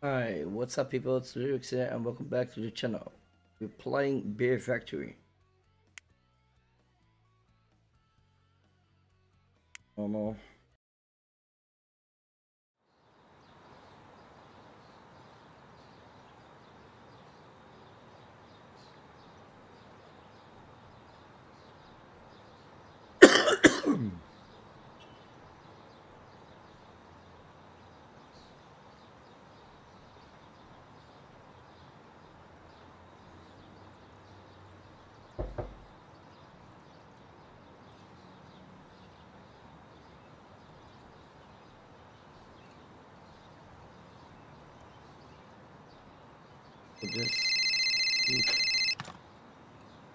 Hi, what's up people, it's Lycoris here and welcome back to the channel. We're playing Beer Factory. Oh no.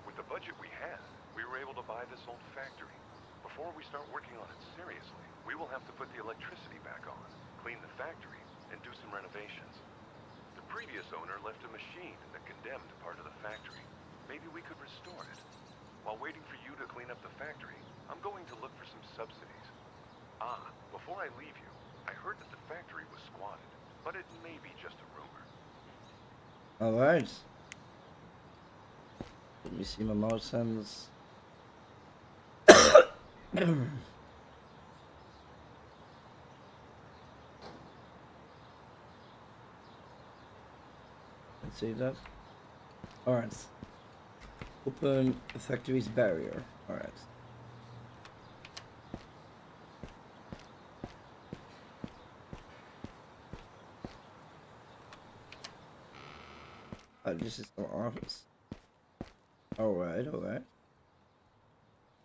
With the budget we had, we were able to buy this old factory. Before we start working on it seriously, we will have to put the electricity back on, clean the factory, and do some renovations. The previous owner left a machine in the condemned part of the factory. Maybe we could restore it. While waiting for you to clean up the factory, I'm going to look for some subsidies. Ah, before I leave you, I heard that the factory was squatted, but it may be just a rumor. Alright. Let me see my mouse handles. Let's see that. Alright. Open the factory's barrier. Alright. This is our office. Alright, alright.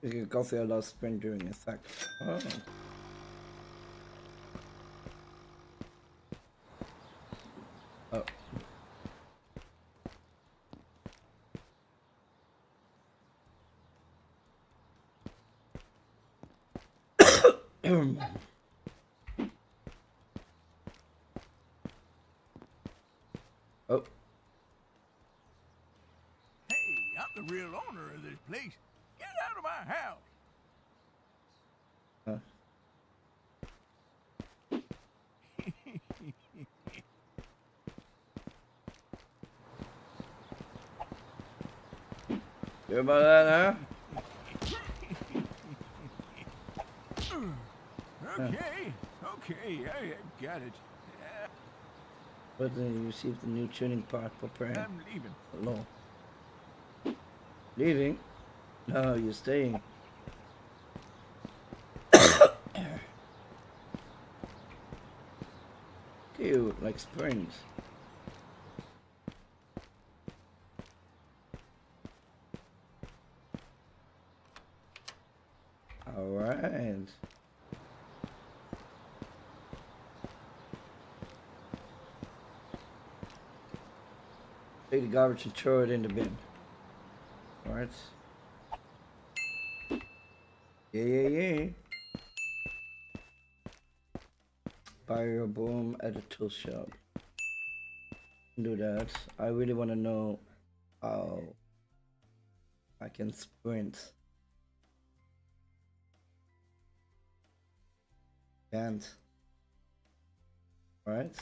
We can coffee our last sprint during attack. Oh. Oh. Oh. I'm the real owner of this place. Get out of my house. Huh. You about that, huh? Okay, okay, I got it. But then you received the new tuning part for prayer. I'm leaving. Hello. Leaving? No, you're staying. Ew, like springs. Alright. Take the garbage and throw it in the bin. Alright. Yeah. Buy your boom at a tool shop. Do that. I really want to know how I can sprint. Can't. Alright.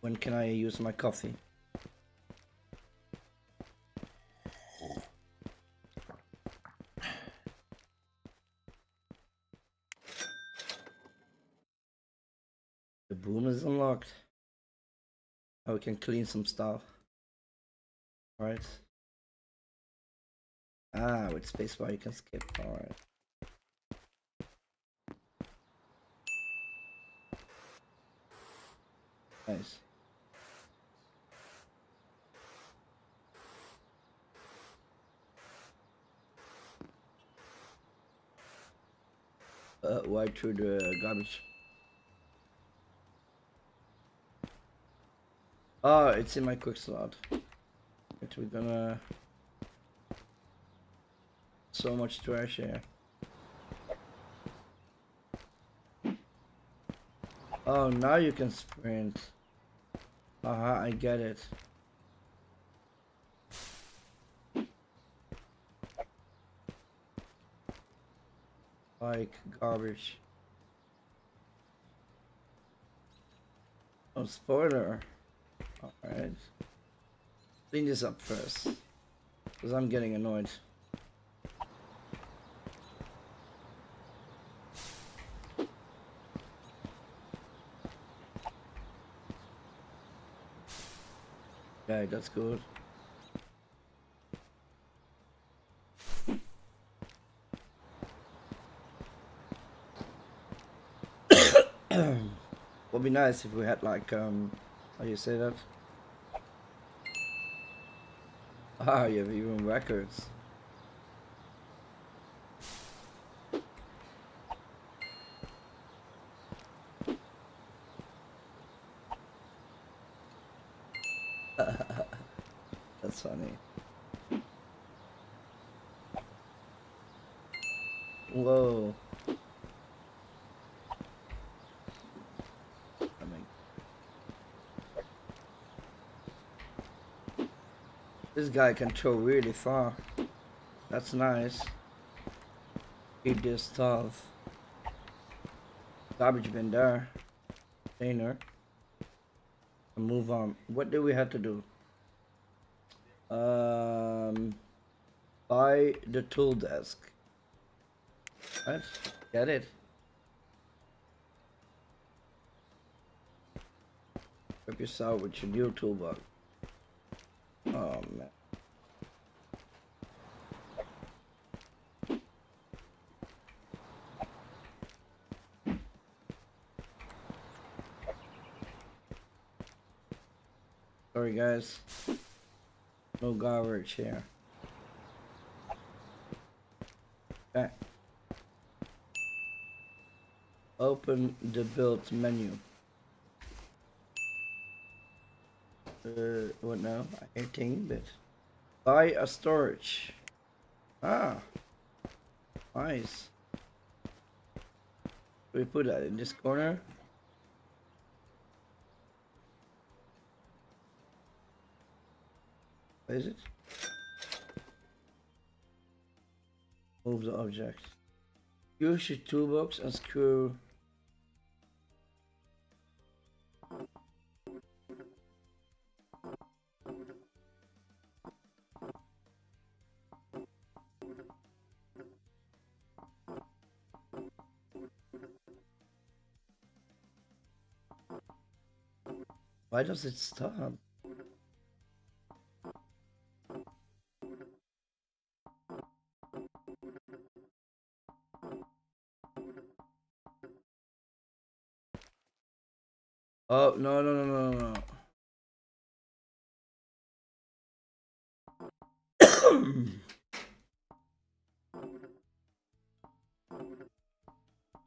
When can I use my coffee? Boom is unlocked. Now we can clean some stuff. Alright. Ah, with spacebar you can skip. Alright. Nice. Why through the garbage? Oh, it's in my quick slot. But we're gonna... So much trash here. Oh, now you can sprint. Aha, I get it. Like garbage. Oh, spoiler. Alright. Clean this up first, because I'm getting annoyed. Okay, that's good. Would be nice if we had like how do you say that? Ah, you have even records. That's funny. Whoa. This guy can throw really far. That's nice. Keep this stuff. Garbage bin there. Container. And move on. What do we have to do? Buy the tool desk. Right? Get it. Help yourself with your new toolbox. Oh man. Sorry guys. No garbage here. Okay. Open the build menu. What now? 18-bit. Buy a storage. Ah, nice. We put that in this corner. Where is it? Move the object. Use your toolbox and screw. Why does it stop? Oh, no.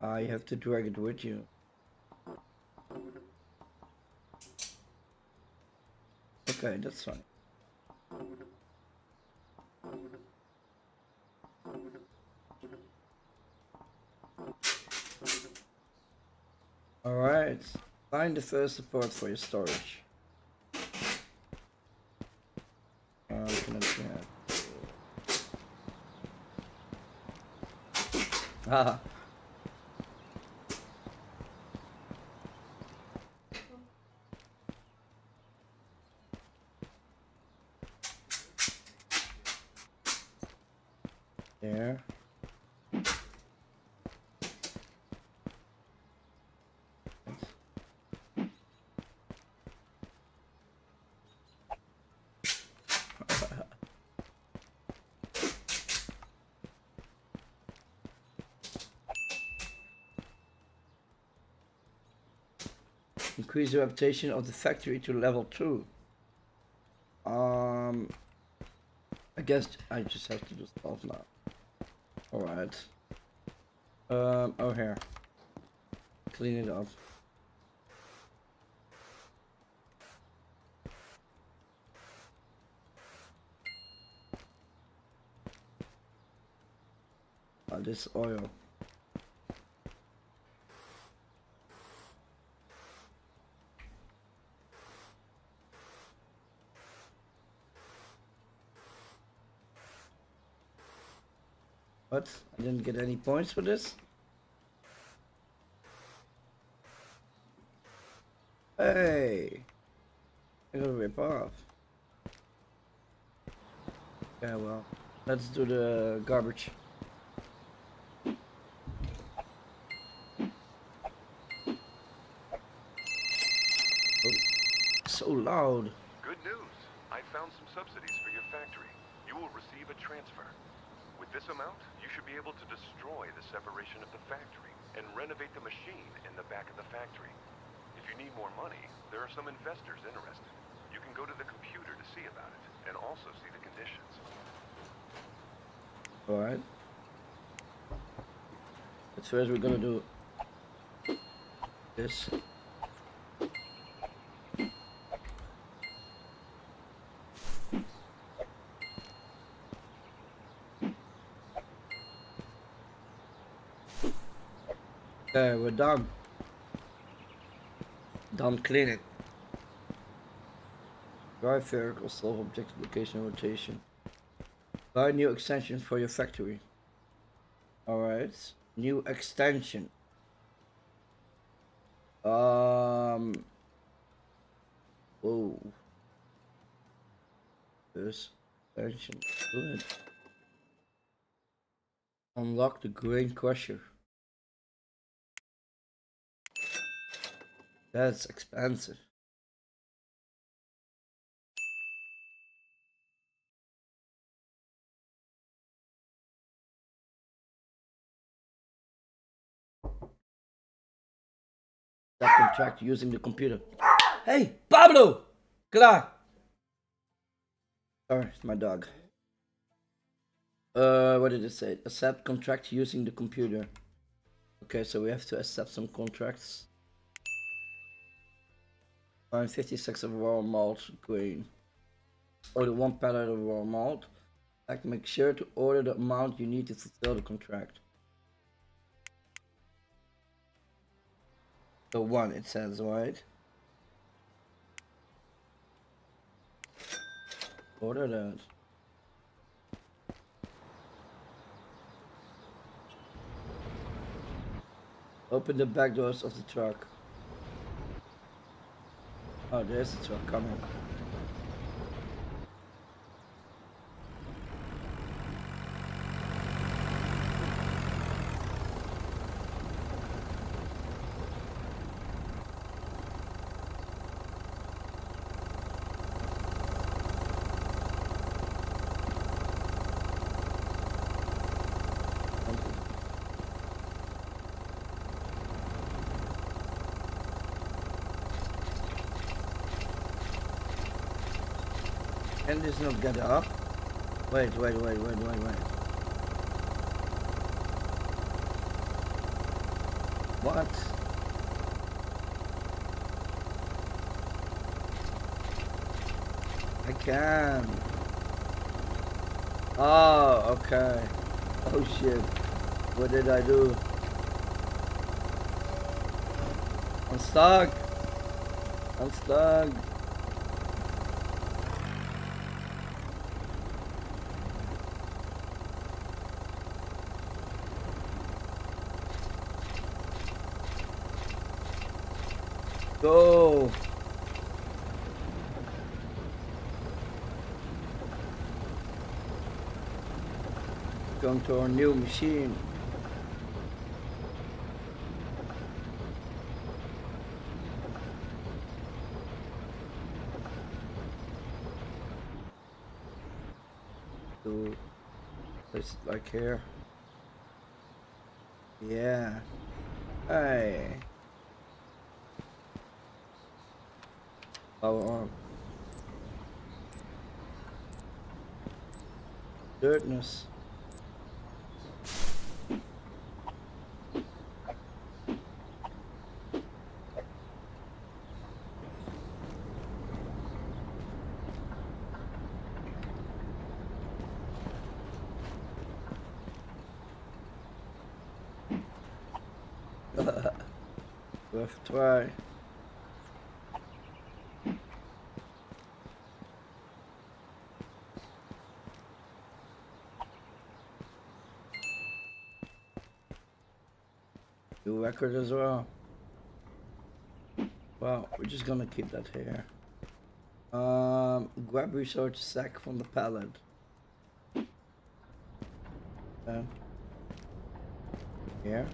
I have to drag it with you. Okay, that's fine. All right, find the first support for your storage. Ah. There. Increase the reputation of the factory to level 2. I guess I just have to do stuff now. Alright. Oh here. Clean it up. Oh, this oil. What? I didn't get any points for this? Hey! It's a rip off. Yeah, well, let's do the garbage. Oh, so loud. Good news. I found some subsidies for your factory. You will receive a transfer. With this amount, you should be able to destroy the separation of the factory and renovate the machine in the back of the factory. If you need more money, there are some investors interested. You can go to the computer to see about it, and also see the conditions. Alright. But first we're gonna do this. Okay, we're done. Done cleaning. Drive vehicle, solve objective location rotation. Buy new extension for your factory. Alright. New extension. Whoa. This extension. Good. Unlock the grain crusher. That's expensive. That contract using the computer. Hey, Pablo! Claro. Sorry, it's my dog. What did it say? Accept contract using the computer. Okay, so we have to accept some contracts. 56 of raw malt grain. Order one pallet of raw malt. Like, make sure to order the amount you need to fulfill the contract. The one, it says, right? Order that. Open the back doors of the truck. Oh, there's a truck coming. Can this not get up? Wait. What? I can. Oh, okay. Oh shit. What did I do? I'm stuck. I'm stuck. Go! Going to our new machine. So, place it like here. Yeah. Hey. Power on. Dirtness. Worth a try. Record as well. Well, we're just gonna keep that here. Grab resource sack from the pallet. Here.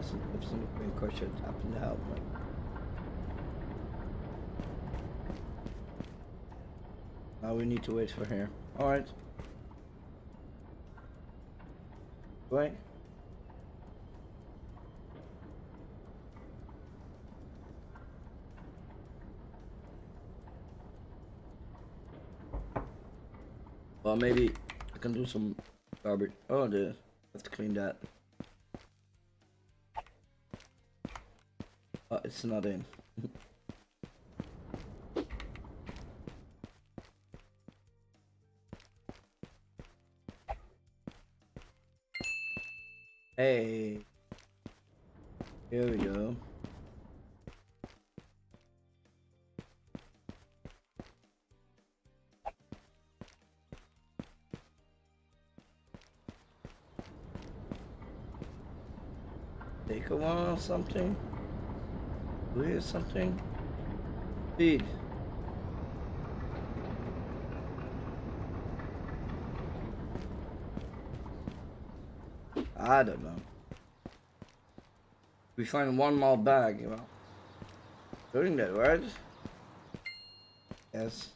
If something crushed happened to help me. Now we need to wait for here. Alright. Wait. Well, maybe I can do some garbage. Oh, dude. I have to clean that. Oh, it's not in. Hey. Here we go. Take a one or something. Here's something. Feed. I don't know. We find 1 mile bag. Well, doing that, right? Yes.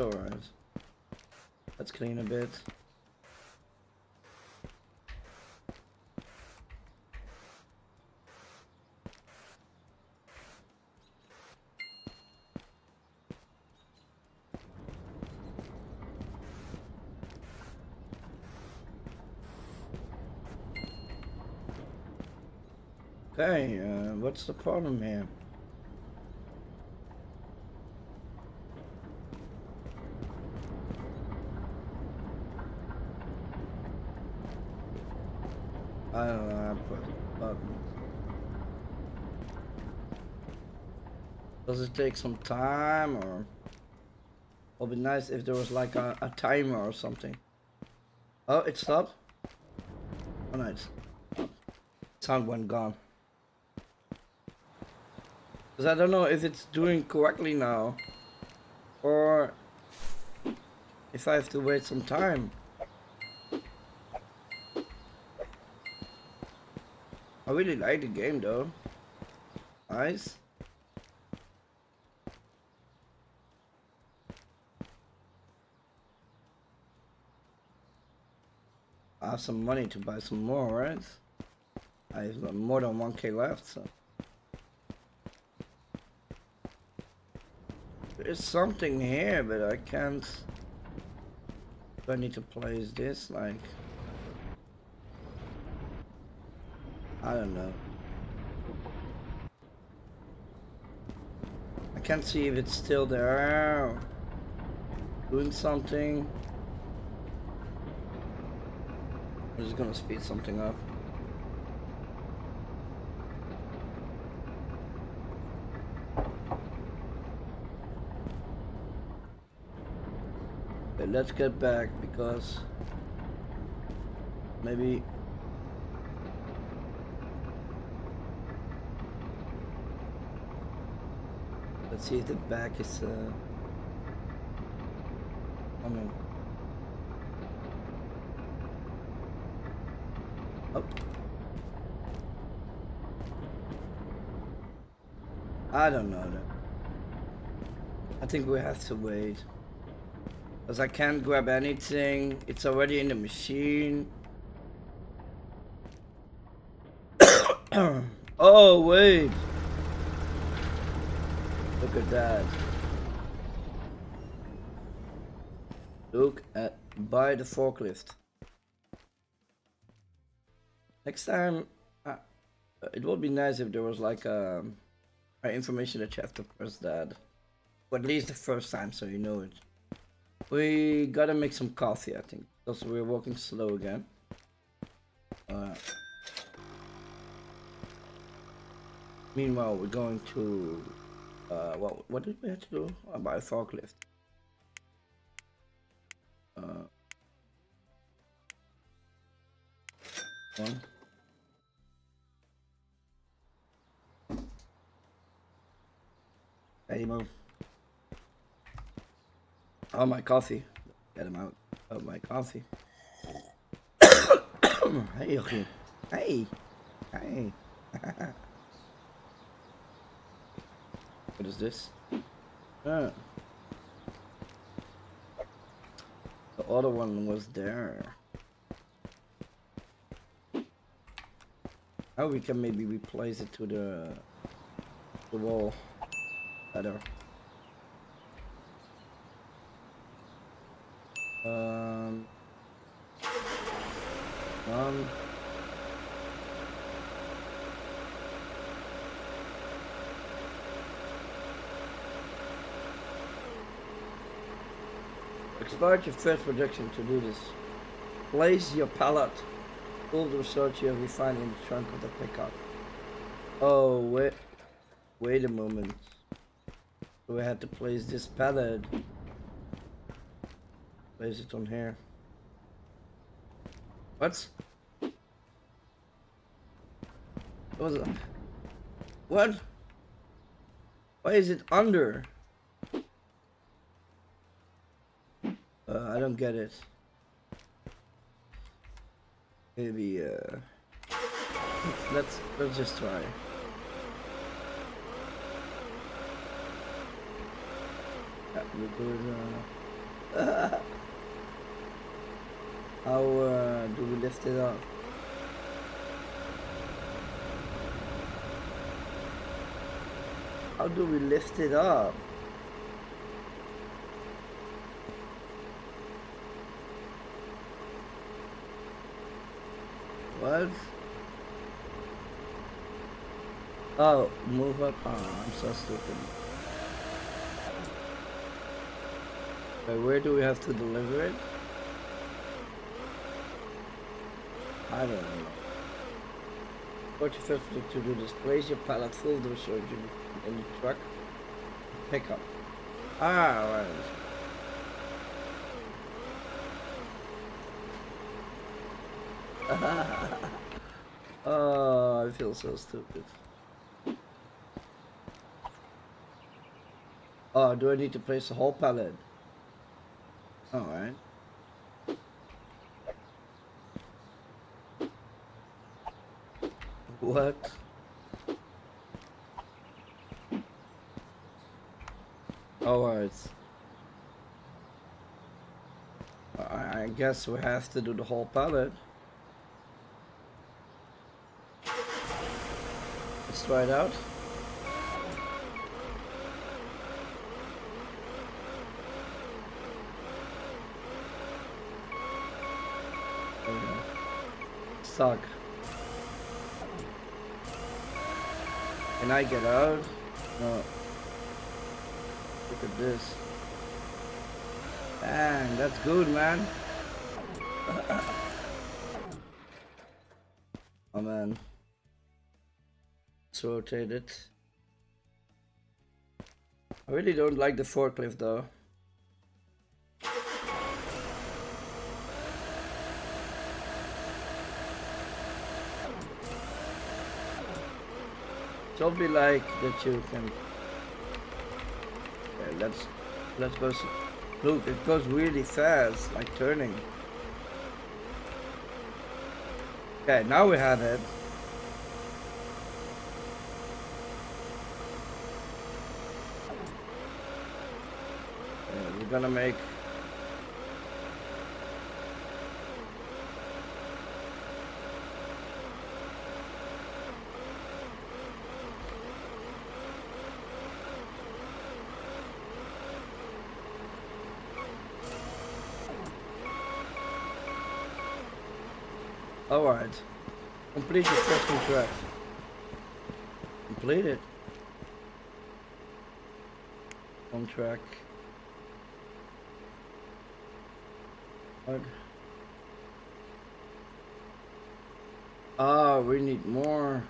Alright, let's clean a bit. Okay, what's the problem here? I don't know, I put a button. Does it take some time, or it'd be nice if there was like a timer or something. Oh, it stopped. Oh nice. Sound went gone. Cause I don't know if it's doing correctly now or if I have to wait some time. I really like the game though. Nice. I have some money to buy some more, right? I have more than 1K left, so. There's something here, but I can't. I need to place this, like. I don't know. I can't see if it's still there. Doing something. I'm just gonna speed something up. Okay, let's get back because maybe. Let's see if the back is coming. Up. I don't know that. I think we have to wait. Because I can't grab anything. It's already in the machine. Oh wait. Look at that. Look at by the forklift. Next time, it would be nice if there was like information that you have to press that. Or at least the first time, so you know it. We gotta make some coffee, I think, because we're walking slow again. Meanwhile, we're going to, well, what did we have to do? Oh, buy a forklift. One. Hey, move. Oh, my coffee. Get him out of my coffee. Hey, okay. Hey. Hey. What is this? The other one was there. Now we can maybe replace it to the wall better. Exploit your third production to do this. Place your pallet. All the research you have refined in the trunk of the pickup. Oh, wait a moment. So we had to place this pallet. Place it on here. What? What? Why is it under? I don't get it. Maybe let's just try. Yeah, we're good, how do we lift it up? How do we lift it up? What? Oh, move up. Oh, I'm so stupid. Wait, where do we have to deliver it? I don't know. What you have to do is place your pallet full of surgery in the truck. Pick up. Ah, right. Oh, I feel so stupid. Oh, do I need to place the whole pallet? Alright. What? Alright. I guess we have to do the whole pallet. Let's try it out. Okay. Suck. Can I get out? No. Look at this. Man, that's good, man. Oh, man. Rotate it. I really don't like the forklift though. Don't be like that you can. Okay, let's go. Look, it goes really fast, like turning. Okay, now we have it. Gonna make all right, complete the testing track. Complete it on track. We need more.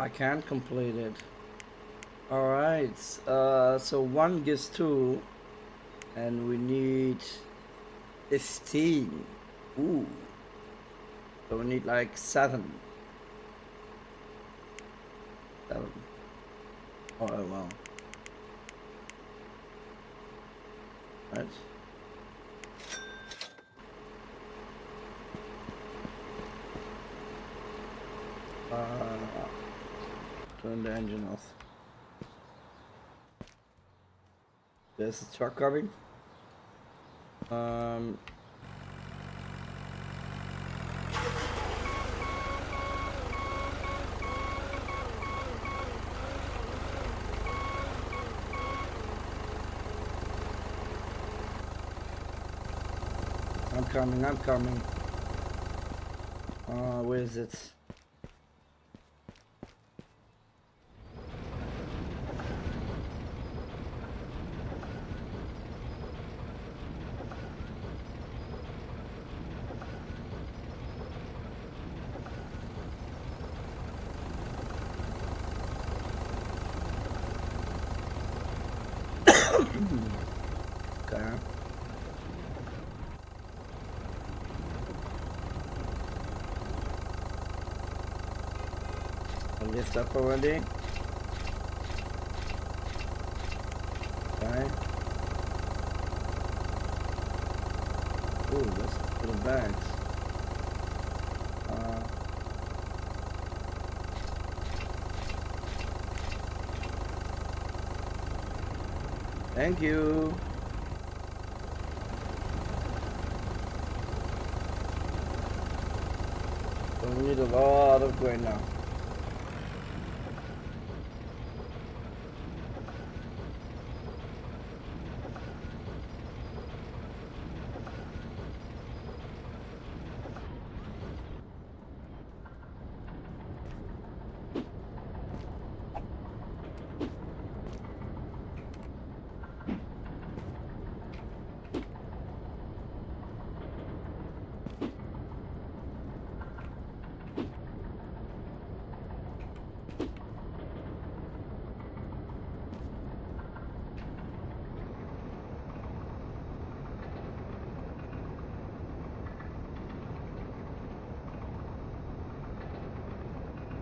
I can't complete it. Alright, so 1 gives 2, and we need 15. Ooh. So we need like 7. 7. Oh, well. Right. Turn the engine off. There's a truck coming. I'm coming. Where is it? Up already. Okay. Ooh, that's a little bag. Thank you. We need a lot of grain now.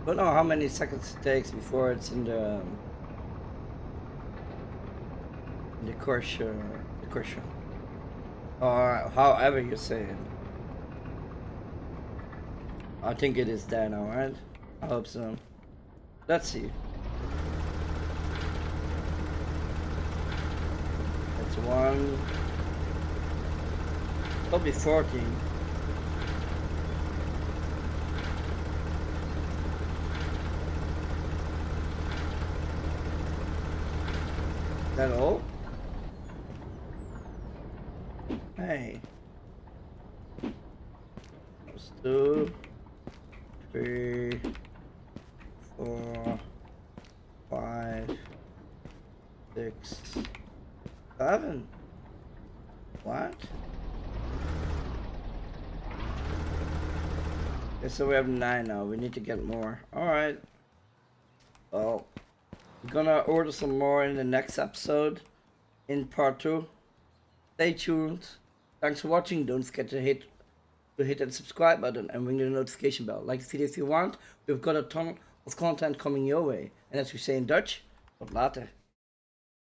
I don't know how many seconds it takes before it's in the crusher, or however you say it. I think it is there now, right? I hope so. Let's see. That's 1. Probably 14. That all? Hey. 1, 2, 3, 4, 5, 6, 7. What? Okay, so we have 9 now. We need to get more. Alright. Well. Gonna order some more in the next episode, in part 2. Stay tuned. Thanks for watching. Don't forget to hit that subscribe button and ring the notification bell. Like the video if you want. We've got a ton of content coming your way. And as we say in Dutch, tot later.